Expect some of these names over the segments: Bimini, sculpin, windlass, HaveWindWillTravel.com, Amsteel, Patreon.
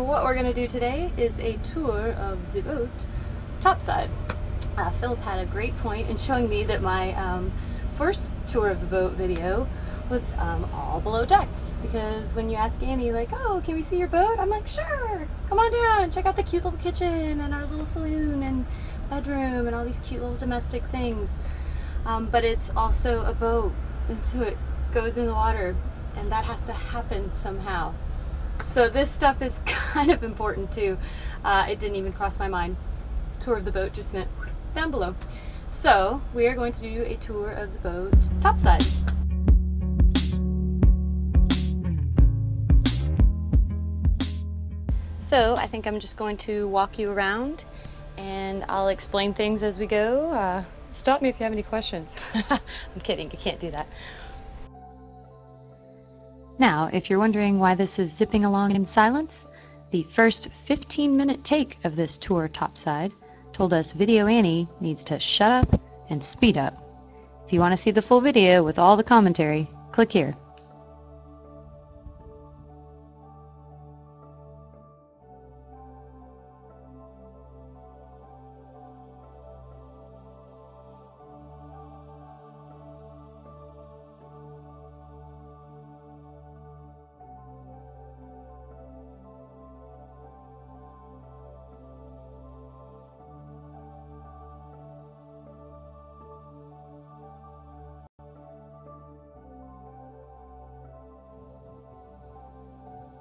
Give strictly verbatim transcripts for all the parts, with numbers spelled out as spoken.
what we're gonna do today is a tour of the boat topside. Uh, Philip had a great point in showing me that my um, first tour of the boat video was um, all below decks, because when you ask Annie, like, oh, can we see your boat? I'm like, sure, come on down, check out the cute little kitchen and our little saloon and bedroom and all these cute little domestic things. Um, but it's also a boat, and so it goes in the water, and that has to happen somehow. So this stuff is kind of important too. Uh, it didn't even cross my mind. Tour of the boat just meant down below. So we are going to do a tour of the boat topside. So I think I'm just going to walk you around and I'll explain things as we go. Uh, stop me if you have any questions. I'm kidding, you can't do that. Now, if you're wondering why this is zipping along in silence, the first fifteen minute take of this tour topside told us Video Annie needs to shut up and speed up. If you want to see the full video with all the commentary, click here.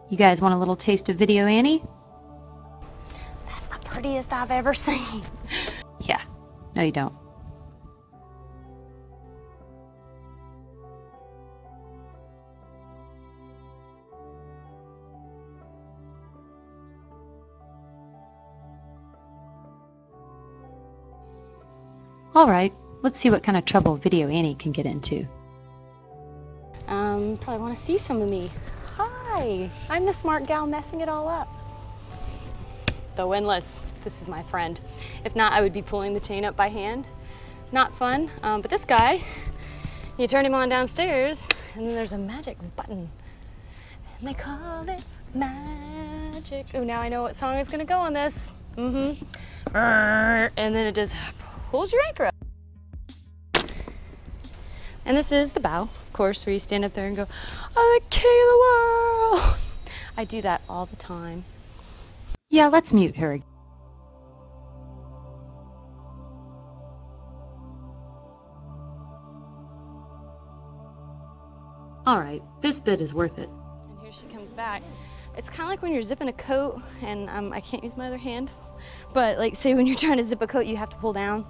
You guys want a little taste of Video Annie? That's the prettiest I've ever seen. Yeah, no you don't. All right, let's see what kind of trouble Video Annie can get into. Um, probably want to see some of me. Hi, I'm the smart gal messing it all up. The windlass, this is my friend. If not, I would be pulling the chain up by hand. Not fun, um, but this guy, you turn him on downstairs and then there's a magic button. And they call it magic. Ooh, now I know what song is gonna go on this. Mm-hmm. And then it just pulls your anchor up. And this is the bow, of course, where you stand up there and go, I'm the king of the world. I do that all the time. Yeah, let's mute her. All right, this bit is worth it. And here she comes back. It's kind of like when you're zipping a coat, and um, I can't use my other hand, but like say when you're trying to zip a coat, you have to pull down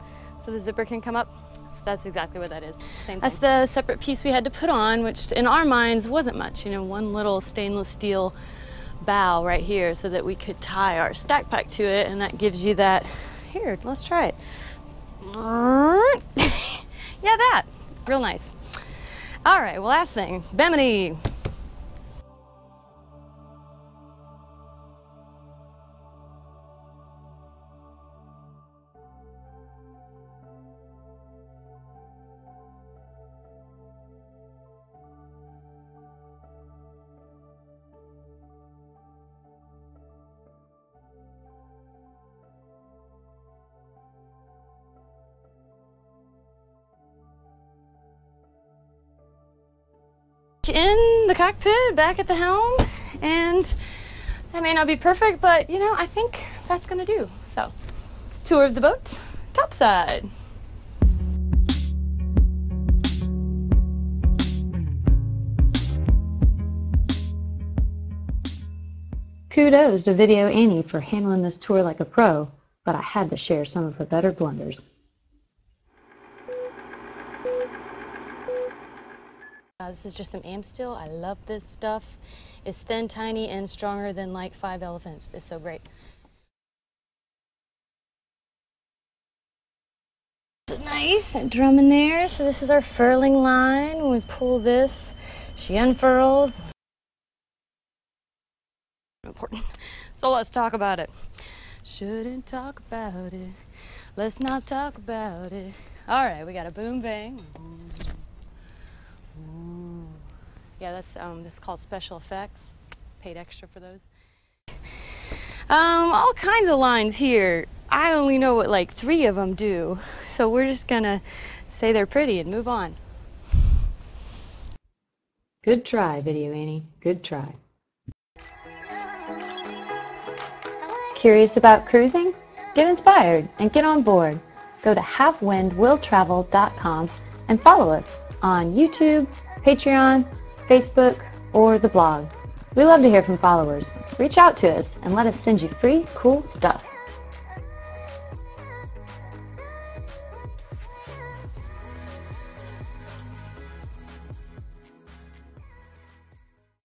so the zipper can come up. That's exactly what that is. Same thing. That's the separate piece we had to put on, which in our minds wasn't much, you know, one little stainless steel bow right here so that we could tie our stack pack to it, and that gives you that, here, let's try it. Yeah, that, real nice. All right, well, last thing, Bimini. In the cockpit, back at the helm, and that may not be perfect, but you know, I think that's gonna do. So, tour of the boat, topside. Kudos to Video Annie for handling this tour like a pro, but I had to share some of her better blunders. Uh, this is just some Amsteel. I love this stuff. It's thin, tiny, and stronger than like five elephants. It's so great. Nice, that drum in there. So this is our furling line. When we pull this, she unfurls. Important. So let's talk about it. Shouldn't talk about it. Let's not talk about it. All right, we got a boom bang. Ooh. Yeah, that's um, that's called special effects. Paid extra for those. Um, all kinds of lines here. I only know what like three of them do, so we're just gonna say they're pretty and move on. Good try, Video Annie. Good try. Curious about cruising? Get inspired and get on board. Go to Have Wind Will Travel dot com and follow us on YouTube, Patreon, Facebook, or the blog. We love to hear from followers. Reach out to us and let us send you free, cool stuff.